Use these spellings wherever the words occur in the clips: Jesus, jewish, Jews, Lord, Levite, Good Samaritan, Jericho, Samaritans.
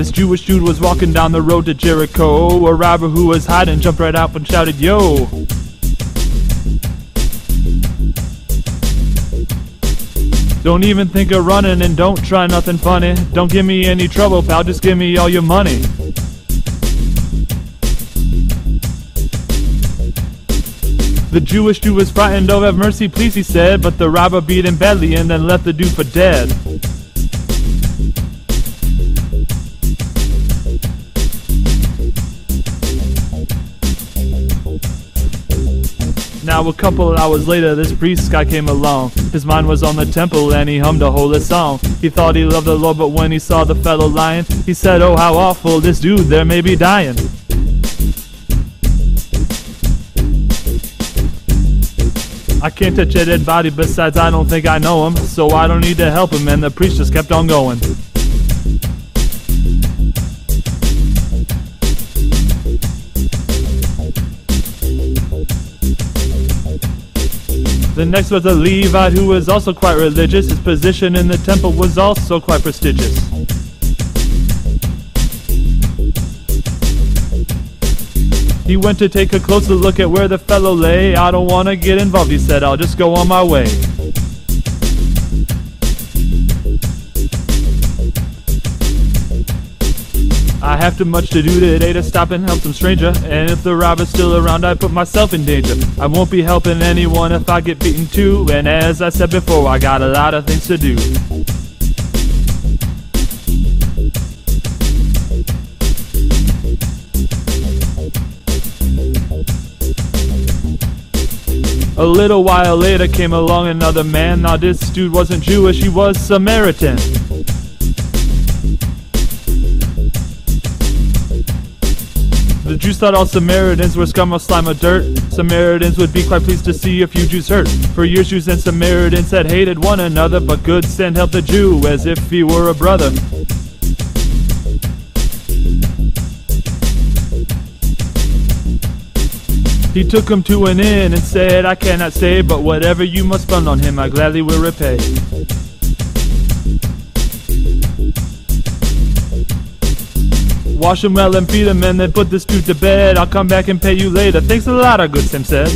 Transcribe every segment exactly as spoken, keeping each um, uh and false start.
This Jewish dude was walking down the road to Jericho. A robber who was hiding jumped right out and shouted, "Yo!" Don't even think of running and don't try nothing funny. Don't give me any trouble, pal, just give me all your money. The Jewish dude was frightened, "Oh, have mercy, please," he said, but the robber beat him badly and then left the dude for dead. Now a couple hours later, this priest guy came along. His mind was on the temple and he hummed a holy song. He thought he loved the Lord, but when he saw the fellow lying, he said, "Oh, how awful, this dude there may be dying." I can't touch a dead body, besides I don't think I know him, so I don't need to help him, and the priest just kept on going. The next was a Levite who was also quite religious. His position in the temple was also quite prestigious. He went to take a closer look at where the fellow lay. "I don't want to get involved," he said, "I'll just go on my way." I have too much to do today to stop and help some stranger, and if the robber's still around, I put myself in danger. I won't be helping anyone if I get beaten too, and as I said before, I got a lot of things to do. A little while later came along another man. Now this dude wasn't Jewish, he was Samaritan. The Jews thought all Samaritans were scum of slime or dirt. Samaritans would be quite pleased to see a few Jews hurt. For years Jews and Samaritans had hated one another, but good sin helped the Jew as if he were a brother. He took him to an inn and said, "I cannot stay, but whatever you must spend on him, I gladly will repay." "Wash him well and feed him, and then put this dude to bed. I'll come back and pay you later. Thanks a lot," our good Sam said.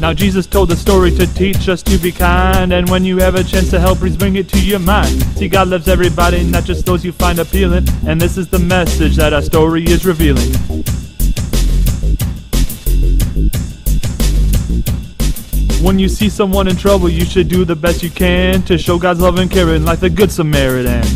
Now Jesus told the story to teach us to be kind, and when you have a chance to help, please bring it to your mind. See, God loves everybody, not just those you find appealing, and this is the message that our story is revealing. When you see someone in trouble, you should do the best you can to show God's love and caring like the Good Samaritan.